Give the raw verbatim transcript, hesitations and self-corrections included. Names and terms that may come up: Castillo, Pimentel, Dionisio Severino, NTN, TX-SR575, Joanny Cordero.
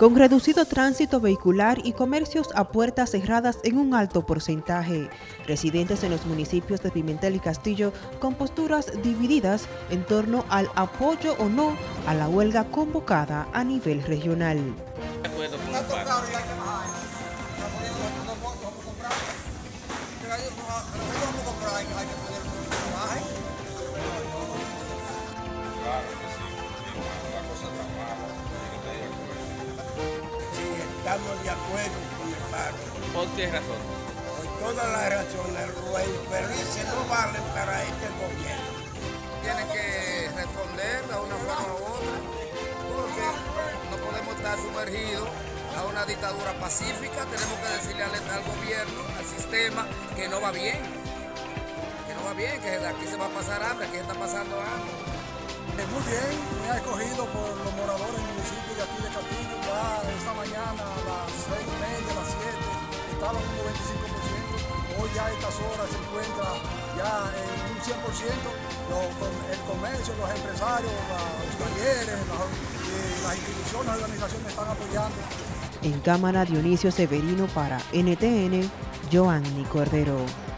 con reducido tránsito vehicular y comercios a puertas cerradas en un alto porcentaje. Residentes en los municipios de Pimentel y Castillo con posturas divididas en torno al apoyo o no a la huelga convocada a nivel regional. Estamos de acuerdo con el paro. ¿Por qué razón? Por todas las razones, el permiso no vale para este gobierno. Tiene que responder de una forma u otra, porque no podemos estar sumergidos a una dictadura pacífica. Tenemos que decirle al gobierno, al sistema, que no va bien. Que no va bien, que aquí se va a pasar hambre, aquí está pasando hambre. Muy bien, me ha escogido por los moradores del municipio de aquí de Castillo. Ya esta mañana a las seis y media, a las siete, estaba en un noventa y cinco por ciento. Hoy ya a estas horas se encuentra ya en un cien por ciento. Los, el comercio, los empresarios, los talleres, las, eh, las instituciones, las organizaciones están apoyando. En cámara, Dionisio Severino para N T N, Joanny Cordero.